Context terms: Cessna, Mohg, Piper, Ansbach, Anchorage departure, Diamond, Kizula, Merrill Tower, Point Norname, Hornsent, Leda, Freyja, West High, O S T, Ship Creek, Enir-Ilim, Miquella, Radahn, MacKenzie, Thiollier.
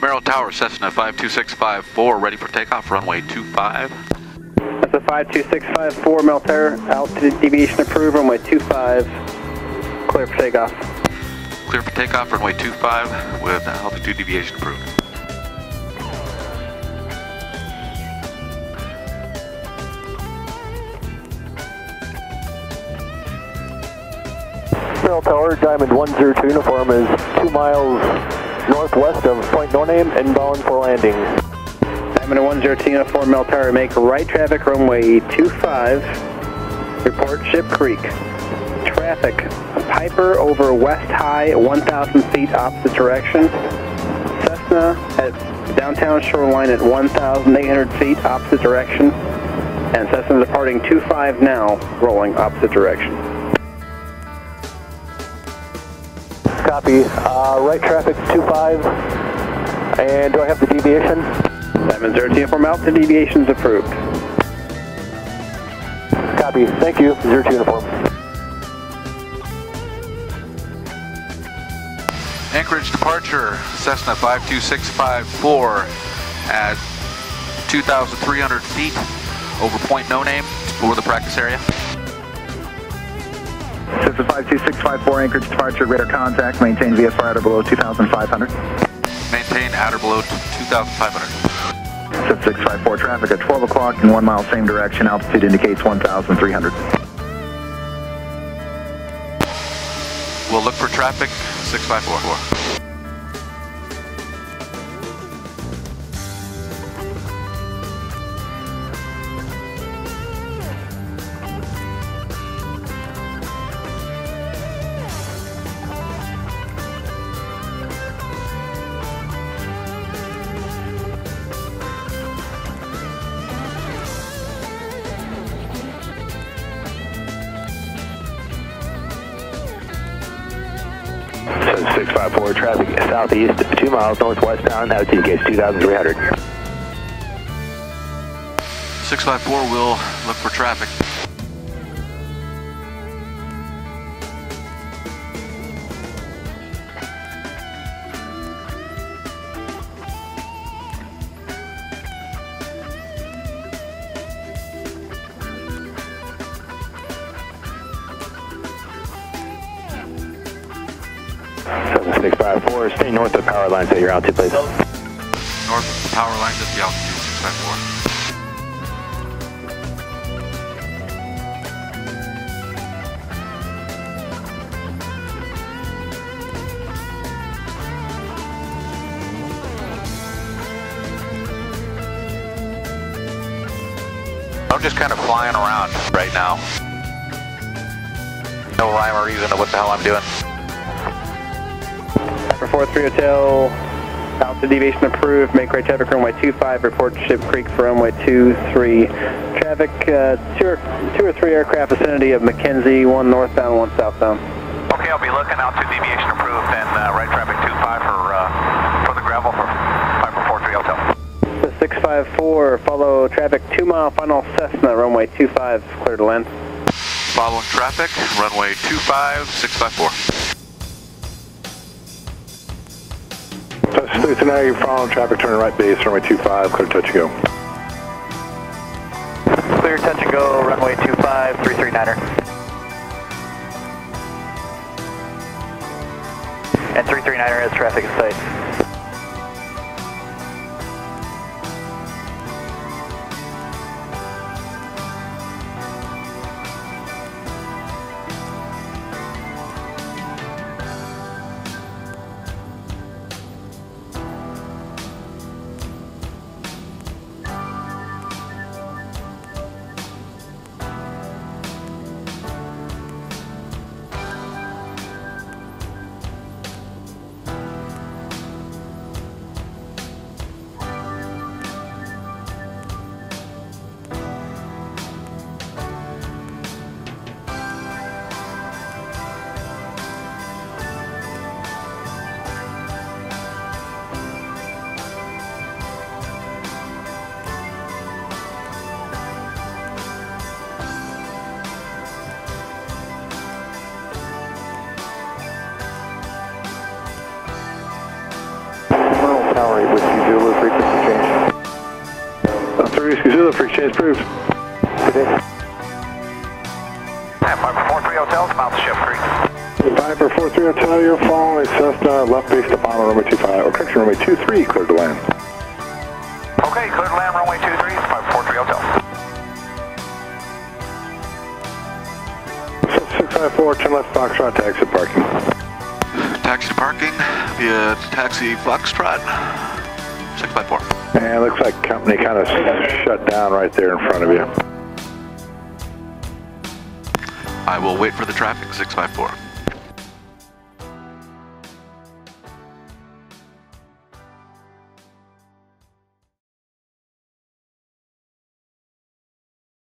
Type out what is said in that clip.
Merrill Tower, Cessna 52654, ready for takeoff, runway 25. That's a 52654, Merrill Tower, altitude deviation approved, runway 25, clear for takeoff. Clear for takeoff, runway 25 with altitude deviation approved. Merrill Tower, Diamond 102 uniform is 2 miles northwest of Point Norname, inbound for landing. Diamond 102 uniform, Merrill Tower, make right traffic, runway 25, report Ship Creek. Traffic, Piper over West High, 1,000 feet opposite direction. Cessna at downtown shoreline at 1,800 feet opposite direction. And Cessna departing 25 now, rolling opposite direction. Copy. Right traffic 25. And do I have the deviation? 702 inform out. The deviation's approved. Copy. Thank you. 02 uniform. Anchorage departure. Cessna 52654 at 2,300 feet over Point Norname for the practice area. Cessna 52654, Anchorage departure, radar contact, maintain VFR outer below 2,500. Maintain outer below 2,500. Cessna 654, traffic at 12 o'clock in 1 mile, same direction, altitude indicates 1,300. We'll look for traffic, 654. Cessna 654, traffic southeast, 2 miles northwestbound, altitude gauge 2,300. 654 will look for traffic. Cessna 654, stay north of power lines at your altitude, please. North of power lines at the altitude, 654. I'm just kind of flying around right now. No rhyme or reason to what the hell I'm doing. 4-3 Hotel, altitude deviation approved, make right traffic runway 25, report Ship Creek for runway 23. Traffic, two or three aircraft vicinity of MacKenzie, one northbound, one southbound. Okay, I'll be looking, altitude deviation approved, and right traffic 25 for the gravel for Piper 43 Hotel. The 654, follow traffic 2 mile, final Cessna, runway 25, clear to land. Following traffic, runway 25, 654. So now you're following traffic, turning right base, runway 25, clear touch and go. Clear touch and go, runway 25, 339er. And 339er has traffic in sight. tower 8 with Kizula, frequency change. Previous Kizula, frequency change approved. Okay. Piper 430 south, mouth Ship Creek. Piper 430 south, you're following Cessna, left base to bomber runway 25, or correction, runway 23, clear to land. Okay, clear to land, runway 23, Piper 430 south. 654, turn left Foxtrot, taxi to parking. Taxi to parking, via taxi Foxtrot, 654. And it looks like company kind of shut down right there in front of you. I will wait for the traffic, 654.